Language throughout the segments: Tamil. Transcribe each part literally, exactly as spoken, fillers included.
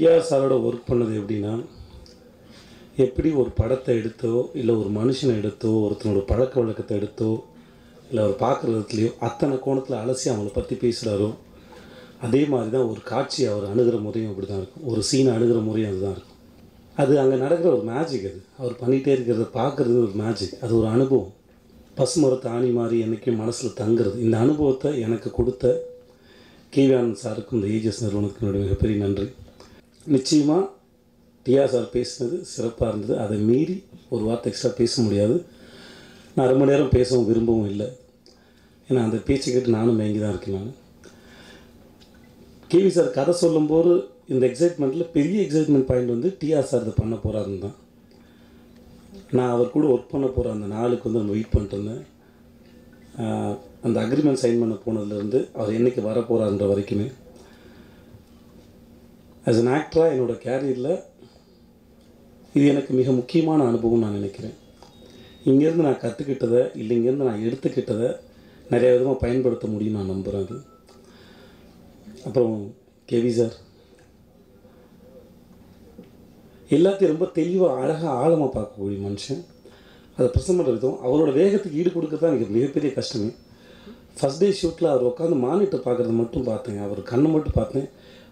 வித்தியாசாலோட ஒர்க் பண்ணது எப்படின்னா, எப்படி ஒரு படத்தை எடுத்தோ இல்லை ஒரு மனுஷனை எடுத்தோ ஒருத்தனோட பழக்க வழக்கத்தை எடுத்தோ இல்லை அவர் பார்க்குற விதத்துலையோ அத்தனை கோணத்தில் அலசி அவங்கள பற்றி பேசுகிறாரோ அதே மாதிரி தான் ஒரு காட்சி அவர் அணுகிற முறையும் அப்படி தான் இருக்கும். ஒரு சீனை அணுகிற முறையும் அதுதான் இருக்கும். அது அங்கே நடக்கிற ஒரு மேஜிக், அது அவர் பண்ணிகிட்டே இருக்கிறத பார்க்குறது ஒரு மேஜிக், அது ஒரு அனுபவம். பசுமரத்தை ஆணி மாதிரி என்றைக்கும் மனசில் தங்குறது. இந்த அனுபவத்தை எனக்கு கொடுத்த கே.வி. சாருக்கும் இந்த ஏஜஸ் நிறுவனத்துக்கு என்னுடைய மிகப்பெரிய நன்றி. நிச்சயமாக டிஆர் சார் பேசினது சிறப்பாக இருந்தது. அதை மீறி ஒரு வார்த்தை எக்ஸ்ட்ரா பேச முடியாது. நான் ரொம்ப நேரம் பேசவும் விரும்பவும் இல்லை, ஏன்னா அந்த பேச்சை கேட்டு நானும் மயங்கி தான் இருக்கேன். நான் கே.வி. சார் கதை சொல்லும்போது இந்த எக்ஸைட்மெண்ட்டில் பெரிய எக்ஸைட்மெண்ட் பாயிண்ட் வந்து டிஆர் சார் இதை பண்ண போகிறாருன்னு தான். நான் அவர் கூட ஒர்க் பண்ண போகிற அந்த நாளுக்கு வந்து நம்ம வெயிட் பண்ணிட்டு இருந்தேன். அந்த அக்ரிமெண்ட் சைன் பண்ண போனதுலேருந்து அவர் என்றைக்கு வர போகிறாருன்ற வரைக்குமே ஆஸ் அன் ஆக்டராக என்னோடய கேரியரில் இது எனக்கு மிக முக்கியமான அனுபவம் நான் நினைக்கிறேன். இங்கேருந்து நான் கற்றுக்கிட்டதை இல்லை இங்கேருந்து நான் எடுத்துக்கிட்டதை நிறைய விதமாக பயன்படுத்த முடியும் நான் நம்புகிறேன். அது அப்புறம் கே.வி. சார் எல்லாத்தையும் ரொம்ப தெளிவாக அழகாக ஆழமாக பார்க்கக்கூடிய மனுஷன். அதை பிரசன்ட் பண்ணுற விதம் அவரோட வேகத்துக்கு ஈடு கொடுக்க தான் எனக்கு மிகப்பெரிய கஷ்டமே. ஃபஸ்ட் டே ஷூட்டில் அவர் உட்காந்து மானிட்டர் பார்க்குறது மட்டும் பார்த்தேங்க, அவர் கண்ணை மட்டும் பார்த்தேன்.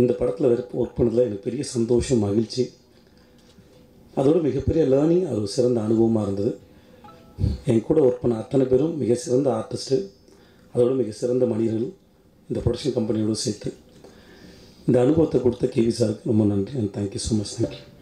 இந்த படத்தில் ஒர்க் பண்ணதில் எனக்கு பெரிய சந்தோஷம், மகிழ்ச்சி, அதோடு மிகப்பெரிய லேர்னிங், அது ஒரு சிறந்த அனுபவமாக இருந்தது. என் கூட ஒர்க் பண்ண அத்தனை பேரும் மிக சிறந்த ஆர்டிஸ்ட்டு, அதோடு மிக சிறந்த மனிதர்கள், இந்த ப்ரொடக்ஷன் கம்பெனியோடு சேர்த்து இந்த அனுபவத்தை கொடுத்த கே.வி. சாருக்கு ரொம்ப நன்றி. And thank you so much. Thank you.